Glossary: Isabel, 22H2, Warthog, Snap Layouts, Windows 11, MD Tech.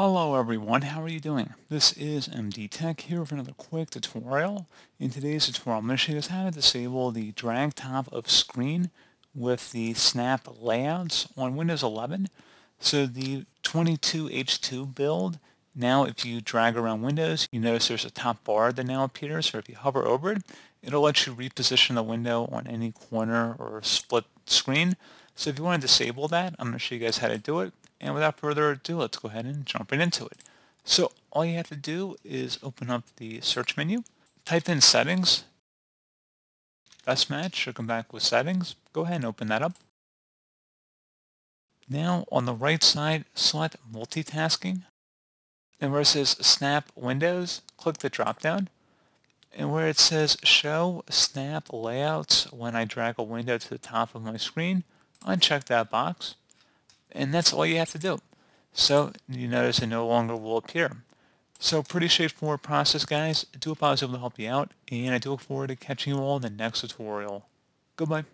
Hello everyone, how are you doing? This is MD Tech here for another quick tutorial. In today's tutorial, I'm going to show you how to disable the drag top of screen with the snap layouts on Windows 11. So the 22H2 build, now if you drag around Windows, you notice there's a top bar that now appears, or if you hover over it, it'll let you reposition the window on any corner or split screen. So if you want to disable that, I'm going to show you guys how to do it. And without further ado, let's go ahead and jump right into it. So all you have to do is open up the search menu, type in settings, best match should come back with settings. Go ahead and open that up. Now on the right side, select multitasking. And where it says snap windows, click the drop down. And where it says show snap layouts when I drag a window to the top of my screen, uncheck that box. And that's all you have to do. So you notice it no longer will appear. So pretty straightforward process, guys. I do hope I was able to help you out, and I do look forward to catching you all in the next tutorial. Goodbye.